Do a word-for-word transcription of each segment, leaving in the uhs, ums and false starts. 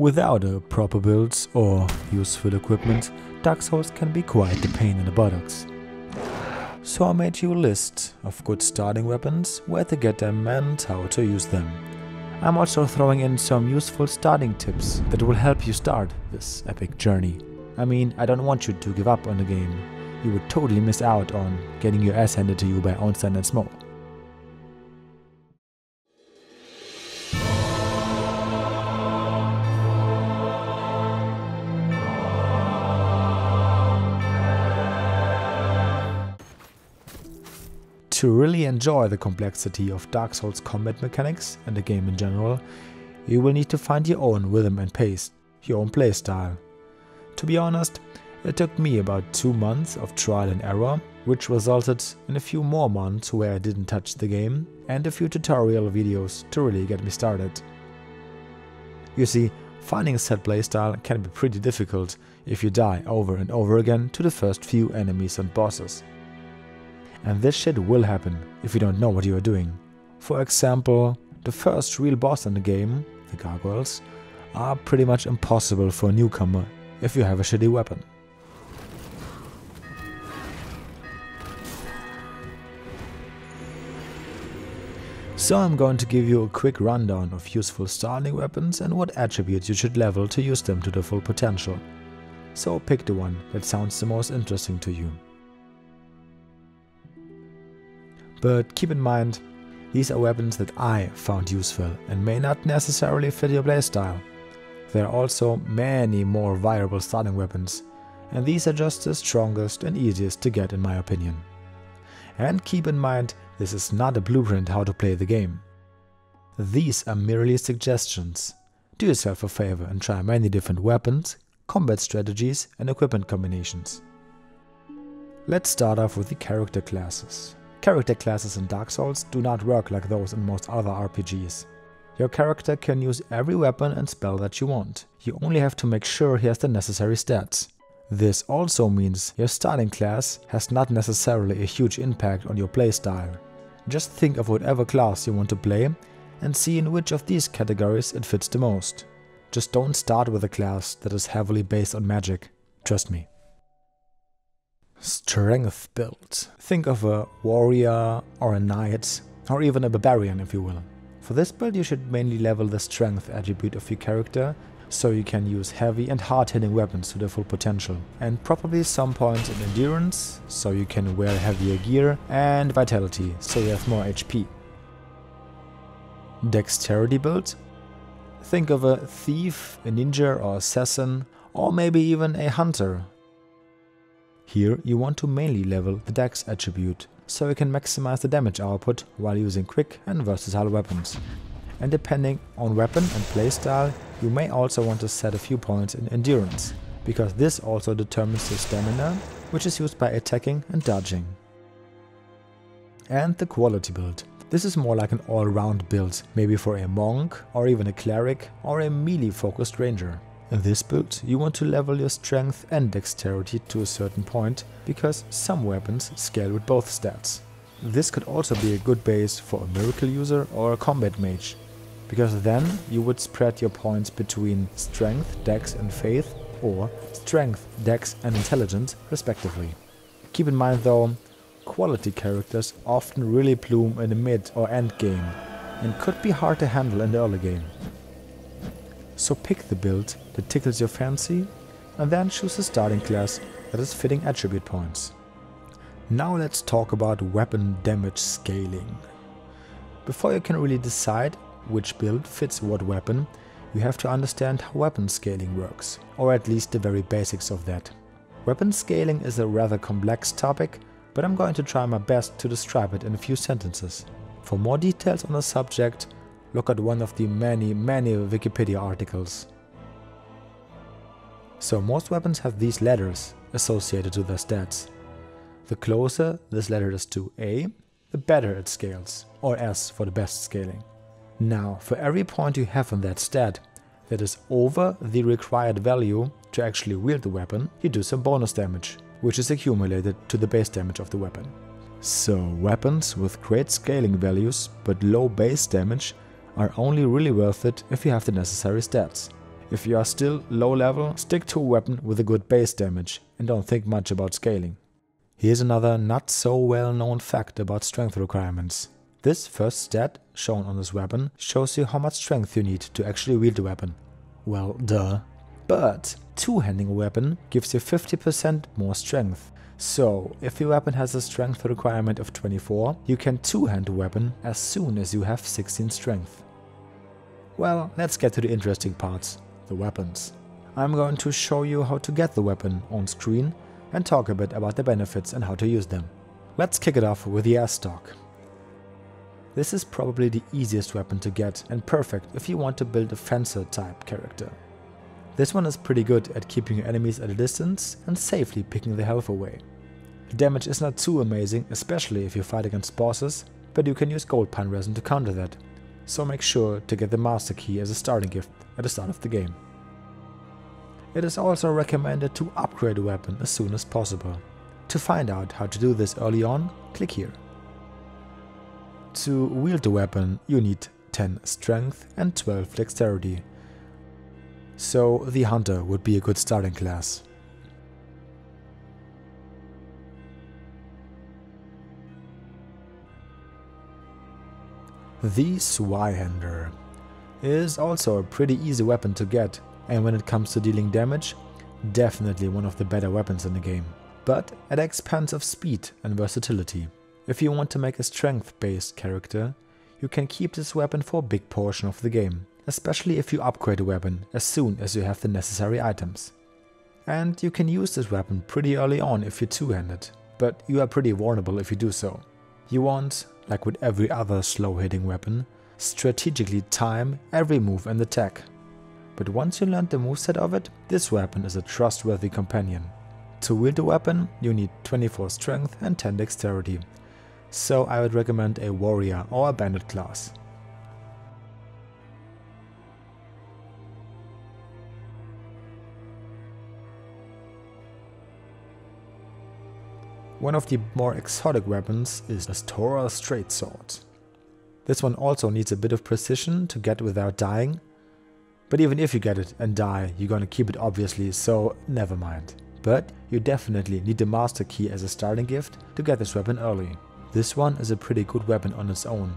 Without a proper build or useful equipment, Dark Souls can be quite the pain in the buttocks. So I made you a list of good starting weapons, where to get them and how to use them. I'm also throwing in some useful starting tips that will help you start this epic journey. I mean, I don't want you to give up on the game. You would totally miss out on getting your ass handed to you by Onsen and Smoke. To really enjoy the complexity of Dark Souls combat mechanics and the game in general, you will need to find your own rhythm and pace, your own playstyle. To be honest, it took me about two months of trial and error, which resulted in a few more months where I didn't touch the game and a few tutorial videos to really get me started. You see, finding a set playstyle can be pretty difficult if you die over and over again to the first few enemies and bosses. And this shit will happen if you don't know what you are doing. For example, the first real boss in the game, the gargoyles, are pretty much impossible for a newcomer if you have a shitty weapon. So I'm going to give you a quick rundown of useful starting weapons and what attributes you should level to use them to their full potential. So pick the one that sounds the most interesting to you. But keep in mind, these are weapons that I found useful and may not necessarily fit your playstyle. There are also many more viable starting weapons, and these are just the strongest and easiest to get in my opinion. And keep in mind, this is not a blueprint how to play the game. These are merely suggestions. Do yourself a favor and try many different weapons, combat strategies and equipment combinations. Let's start off with the character classes. Character classes in Dark Souls do not work like those in most other R P Gs. Your character can use every weapon and spell that you want. You only have to make sure he has the necessary stats. This also means your starting class has not necessarily a huge impact on your playstyle. Just think of whatever class you want to play and see in which of these categories it fits the most. Just don't start with a class that is heavily based on magic, trust me. Strength build. Think of a warrior or a knight or even a barbarian if you will. For this build you should mainly level the strength attribute of your character so you can use heavy and hard hitting weapons to their full potential, and probably some points in endurance so you can wear heavier gear, and vitality so you have more H P. Dexterity build. Think of a thief, a ninja or assassin, or maybe even a hunter. Here you want to mainly level the Dex attribute, so you can maximize the damage output while using quick and versatile weapons. And depending on weapon and playstyle, you may also want to set a few points in endurance, because this also determines the stamina, which is used by attacking and dodging. And the quality build. This is more like an all-round build, maybe for a monk or even a cleric or a melee-focused ranger. In this build, you want to level your strength and dexterity to a certain point, because some weapons scale with both stats. This could also be a good base for a miracle user or a combat mage, because then you would spread your points between strength, dex and faith, or strength, dex and intelligence respectively. Keep in mind though, quality characters often really bloom in the mid or end game and could be hard to handle in the early game. So pick the build that tickles your fancy and then choose a starting class that is fitting attribute points. Now let's talk about weapon damage scaling. Before you can really decide which build fits what weapon, you have to understand how weapon scaling works, or at least the very basics of that. Weapon scaling is a rather complex topic, but I'm going to try my best to describe it in a few sentences. For more details on the subject, look at one of the many, many Wikipedia articles. So most weapons have these letters associated to their stats. The closer this letter is to A, the better it scales, or S for the best scaling. Now, for every point you have in that stat that is over the required value to actually wield the weapon, you do some bonus damage, which is accumulated to the base damage of the weapon. So weapons with great scaling values but low base damage are only really worth it if you have the necessary stats. If you are still low level, stick to a weapon with a good base damage and don't think much about scaling. Here's another not so well known fact about strength requirements. This first stat, shown on this weapon, shows you how much strength you need to actually wield the weapon. Well, duh. But two-handing a weapon gives you fifty percent more strength. So, if your weapon has a strength requirement of twenty-four, you can two-hand a weapon as soon as you have sixteen strength. Well, let's get to the interesting parts, the weapons. I'm going to show you how to get the weapon on screen and talk a bit about the benefits and how to use them. Let's kick it off with the estoc. This is probably the easiest weapon to get and perfect if you want to build a fencer type character. This one is pretty good at keeping your enemies at a distance and safely picking their health away. The damage is not too amazing, especially if you fight against bosses, but you can use gold pine resin to counter that, so make sure to get the master key as a starting gift at the start of the game. It is also recommended to upgrade a weapon as soon as possible. To find out how to do this early on, click here. To wield the weapon, you need ten strength and twelve dexterity. So the hunter would be a good starting class. The Zweihänder is also a pretty easy weapon to get, and when it comes to dealing damage, definitely one of the better weapons in the game, but at the expense of speed and versatility. If you want to make a strength-based character, you can keep this weapon for a big portion of the game, especially if you upgrade a weapon as soon as you have the necessary items. And you can use this weapon pretty early on if you're two-handed, but you are pretty vulnerable if you do so. You want, like with every other slow-hitting weapon, strategically time every move and attack. But once you learned the moveset of it, this weapon is a trustworthy companion. To wield the weapon, you need twenty-four strength and ten dexterity. So I would recommend a warrior or a bandit class. One of the more exotic weapons is the astoras straight sword. This one also needs a bit of precision to get without dying, but even if you get it and die, you're gonna keep it obviously, so never mind. But you definitely need the master key as a starting gift to get this weapon early. This one is a pretty good weapon on its own,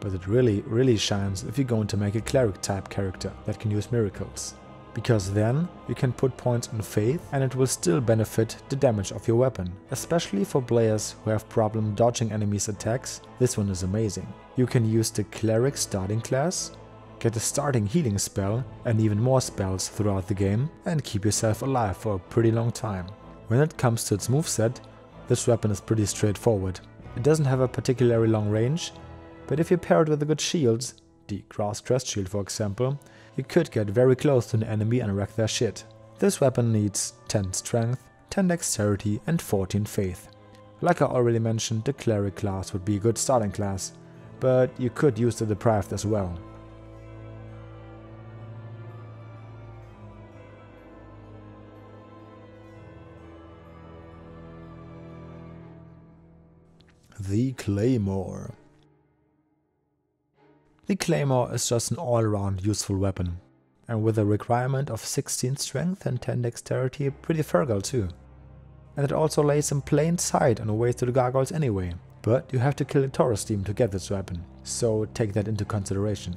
but it really, really shines if you're going to make a cleric type character that can use miracles. Because then you can put points on faith and it will still benefit the damage of your weapon. Especially for players who have problem dodging enemies' attacks, this one is amazing. You can use the cleric starting class, get a starting healing spell and even more spells throughout the game and keep yourself alive for a pretty long time. When it comes to its moveset, this weapon is pretty straightforward. It doesn't have a particularly long range, but if you pair it with a good shield, the Grass Crest Shield for example, you could get very close to an enemy and wreck their shit. This weapon needs ten strength, ten dexterity and fourteen faith. Like I already mentioned, the cleric class would be a good starting class, but you could use the deprived as well. The Claymore. The Claymore is just an all-around useful weapon, and with a requirement of sixteen strength and ten dexterity, pretty fertile too. And it also lays in plain sight on the way to the gargoyles anyway, but you have to kill the Taurus team to get this weapon, so take that into consideration.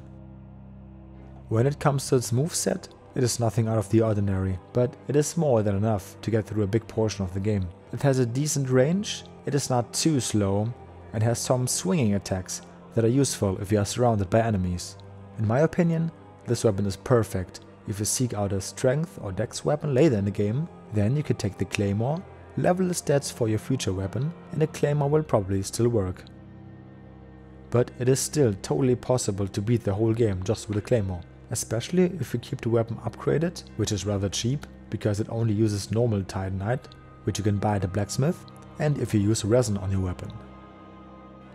When it comes to its moveset, it is nothing out of the ordinary, but it is more than enough to get through a big portion of the game. It has a decent range, it is not too slow, and has some swinging attacks that are useful if you are surrounded by enemies. In my opinion, this weapon is perfect. If you seek out a strength or dex weapon later in the game, then you could take the Claymore, level the stats for your future weapon, and the Claymore will probably still work. But it is still totally possible to beat the whole game just with a Claymore, especially if you keep the weapon upgraded, which is rather cheap because it only uses normal Titanite, which you can buy at a blacksmith, and if you use resin on your weapon.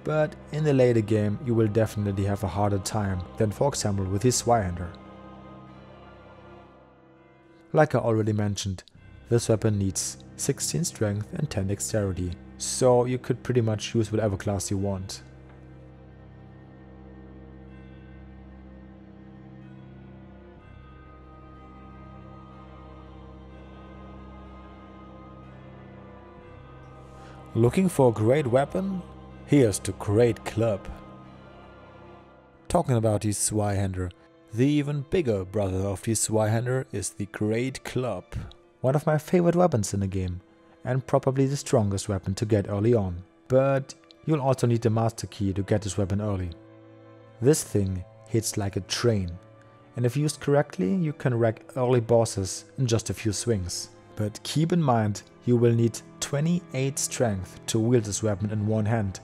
But in the later game you will definitely have a harder time than for example with his Zweihänder. Like I already mentioned, this weapon needs sixteen strength and ten dexterity, so you could pretty much use whatever class you want. Looking for a great weapon? Here's to Great Club. Talking about the Zweihänder, the even bigger brother of the Zweihänder is the Great Club. One of my favorite weapons in the game, and probably the strongest weapon to get early on. But you'll also need the master key to get this weapon early. This thing hits like a train, and if used correctly you can wreck early bosses in just a few swings. But keep in mind, you will need twenty-eight strength to wield this weapon in one hand,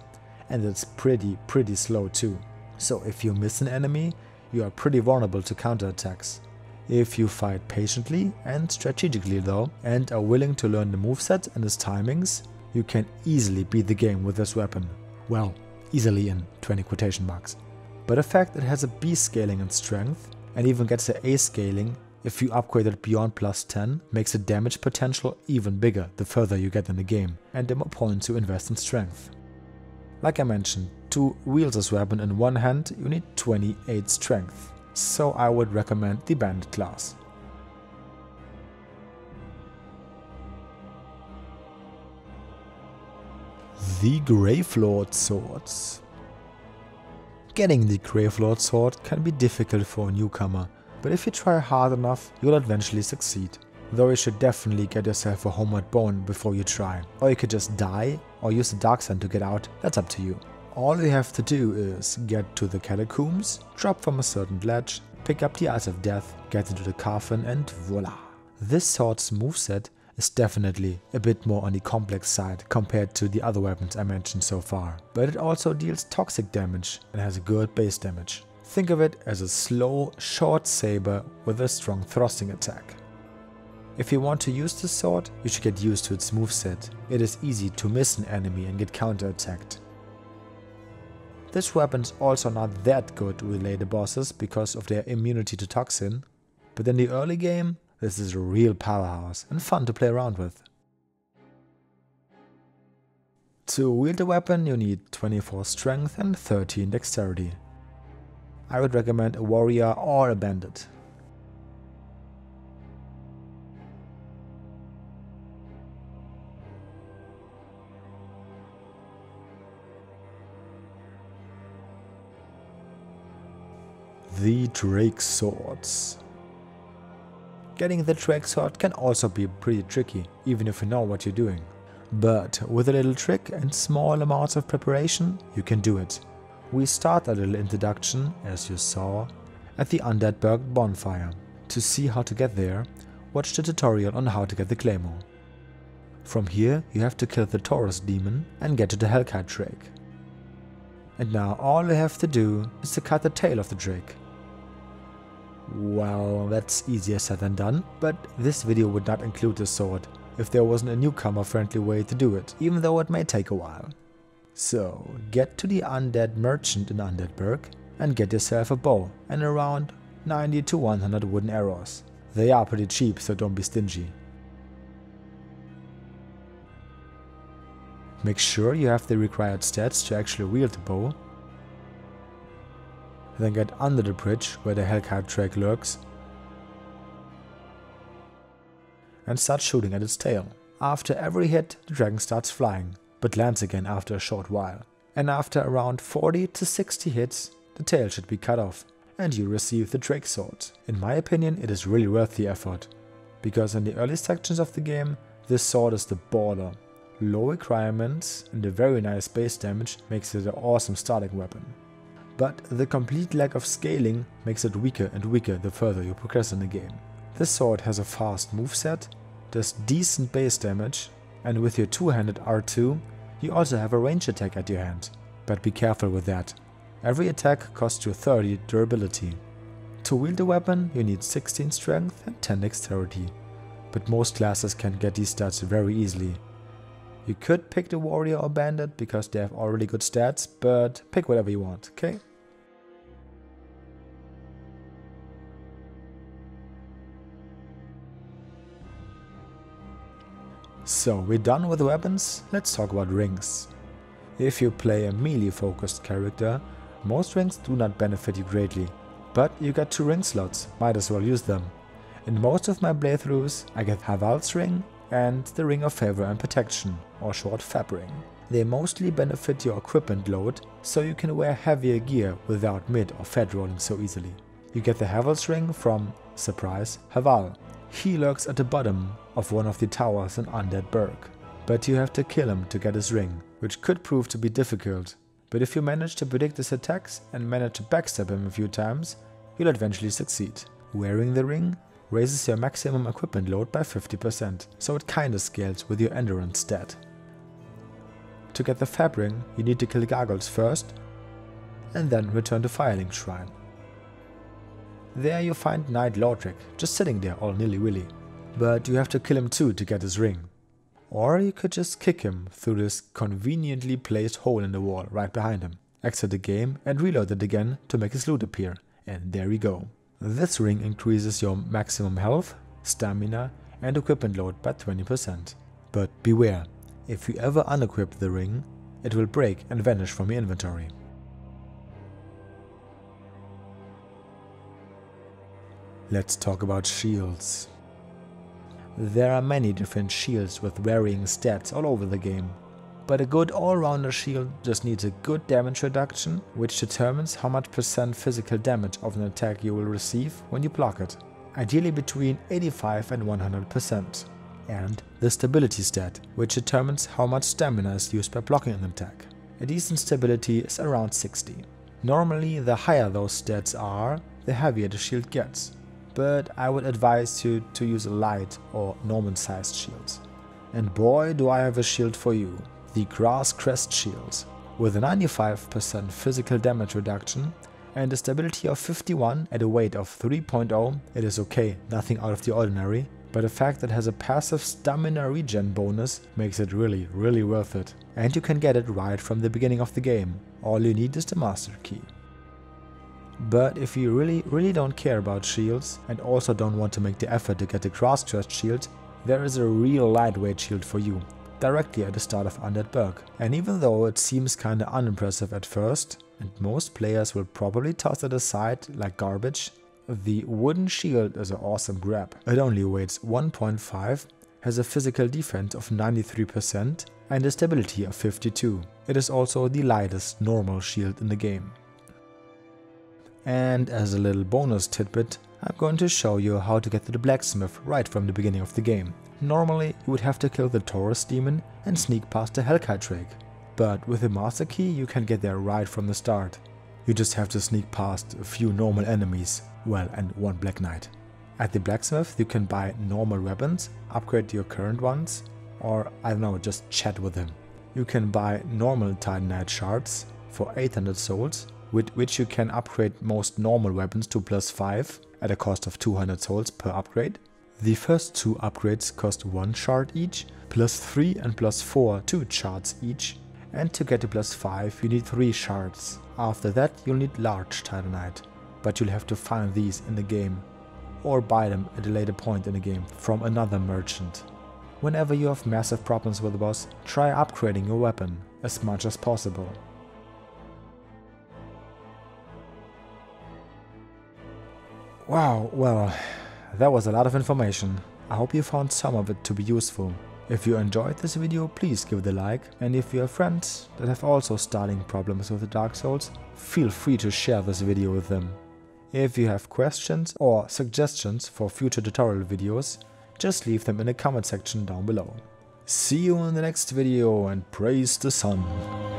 and it's pretty pretty slow too. So if you miss an enemy, you are pretty vulnerable to counterattacks. If you fight patiently and strategically though, and are willing to learn the moveset and its timings, you can easily beat the game with this weapon. Well, easily in twenty quotation marks. But the fact it has a B scaling in strength, and even gets the A scaling if you upgrade it beyond plus ten, makes the damage potential even bigger the further you get in the game, and the more points you invest in strength. Like I mentioned, to wield this weapon in one hand you need twenty-eight strength, so I would recommend the Bandit class. The Gravelord Swords. Getting the Gravelord Sword can be difficult for a newcomer, but if you try hard enough you'll eventually succeed. Though you should definitely get yourself a homeward bone before you try. Or you could just die or use the Dark Sun to get out, that's up to you. All you have to do is get to the catacombs, drop from a certain ledge, pick up the Eyes of Death, get into the coffin, and voila. This sword's moveset is definitely a bit more on the complex side compared to the other weapons I mentioned so far. But it also deals toxic damage and has a good base damage. Think of it as a slow, short saber with a strong thrusting attack. If you want to use this sword, you should get used to its moveset. It is easy to miss an enemy and get counterattacked. This weapon's also not that good with later bosses because of their immunity to toxin, but in the early game, this is a real powerhouse and fun to play around with. To wield the weapon, you need twenty-four strength and thirteen dexterity. I would recommend a warrior or a bandit. The Drake Swords. Getting the Drake Sword can also be pretty tricky, even if you know what you're doing. But with a little trick and small amounts of preparation, you can do it. We start a little introduction, as you saw, at the Undead Burg bonfire. To see how to get there, watch the tutorial on how to get the Claymore. From here you have to kill the Taurus demon and get to the Hellkite Drake. And now all you have to do is to cut the tail of the Drake. Well, that's easier said than done, but this video would not include the sword if there wasn't a newcomer friendly way to do it, even though it may take a while. So, get to the Undead Merchant in Undeadburg and get yourself a bow and around ninety to one hundred wooden arrows. They are pretty cheap, so don't be stingy. Make sure you have the required stats to actually wield the bow. Then get under the bridge where the Hellkite Drake lurks and start shooting at its tail. After every hit, the dragon starts flying, but lands again after a short while. And after around forty to sixty hits, the tail should be cut off, and you receive the Drake Sword. In my opinion, it is really worth the effort, because in the early sections of the game, this sword is the baller. Low requirements and a very nice base damage makes it an awesome starting weapon. But the complete lack of scaling makes it weaker and weaker the further you progress in the game. This sword has a fast moveset, does decent base damage, and with your two-handed R two, you also have a range attack at your hand. But be careful with that. Every attack costs you thirty durability. To wield the weapon, you need sixteen strength and ten dexterity. But most classes can get these stats very easily. You could pick the warrior or bandit because they have already good stats, but pick whatever you want, okay? So, we're done with weapons, let's talk about rings. If you play a melee focused character, most rings do not benefit you greatly, but you get two ring slots, might as well use them. In most of my playthroughs I get Havel's Ring and the Ring of Favor and Protection, or short FabRing. They mostly benefit your equipment load, so you can wear heavier gear without mid or fed rolling so easily. You get the Havel's Ring from, surprise, Havel. He lurks at the bottom of one of the towers in Undead Burg, but you have to kill him to get his ring, which could prove to be difficult. But if you manage to predict his attacks and manage to backstab him a few times, you'll eventually succeed. Wearing the ring raises your maximum equipment load by fifty percent, so it kinda scales with your endurance stat. To get the Fab Ring, you need to kill gargoyles first and then return to Firelink Shrine. There you find Knight Lautrek, just sitting there all nilly-willy, but you have to kill him too to get his ring. Or you could just kick him through this conveniently placed hole in the wall right behind him, exit the game and reload it again to make his loot appear, and there we go. This ring increases your maximum health, stamina and equipment load by twenty percent. But beware, if you ever unequip the ring, it will break and vanish from your inventory. Let's talk about shields. There are many different shields with varying stats all over the game, but a good all-rounder shield just needs a good damage reduction, which determines how much percent physical damage of an attack you will receive when you block it, ideally between eighty-five and one hundred percent, and the stability stat, which determines how much stamina is used by blocking an attack. A decent stability is around sixty. Normally, the higher those stats are, the heavier the shield gets, but I would advise you to use a light or Norman-sized shield. And boy, do I have a shield for you, the Grass Crest Shield. With a ninety-five percent physical damage reduction and a stability of fifty-one at a weight of three point zero, it is okay, nothing out of the ordinary, but the fact that it has a passive stamina regen bonus makes it really, really worth it. And you can get it right from the beginning of the game, all you need is the master key. But if you really, really don't care about shields and also don't want to make the effort to get the Grass Crest Shield, there is a real lightweight shield for you, directly at the start of Undead Burg. And even though it seems kinda unimpressive at first, and most players will probably toss it aside like garbage, the wooden shield is an awesome grab. It only weighs one point five, has a physical defense of ninety-three percent and a stability of fifty-two. It is also the lightest normal shield in the game. And as a little bonus tidbit, I'm going to show you how to get to the blacksmith right from the beginning of the game. Normally, you would have to kill the Taurus demon and sneak past the Hellkite Drake, but with the master key you can get there right from the start. You just have to sneak past a few normal enemies, well, and one Black Knight. At the blacksmith you can buy normal weapons, upgrade your current ones, or I don't know, just chat with him. You can buy normal Titanite shards for eight hundred souls, with which you can upgrade most normal weapons to plus five at a cost of two hundred souls per upgrade. The first two upgrades cost one shard each, plus three and plus four two shards each, and to get to plus five you need three shards. After that you'll need large Titanite, but you'll have to find these in the game or buy them at a later point in the game from another merchant. Whenever you have massive problems with the boss, try upgrading your weapon as much as possible. Wow, well, that was a lot of information. I hope you found some of it to be useful. If you enjoyed this video, please give it a like, and if you have friends that have also starting problems with the Dark Souls, feel free to share this video with them. If you have questions or suggestions for future tutorial videos, just leave them in the comment section down below. See you in the next video and praise the sun!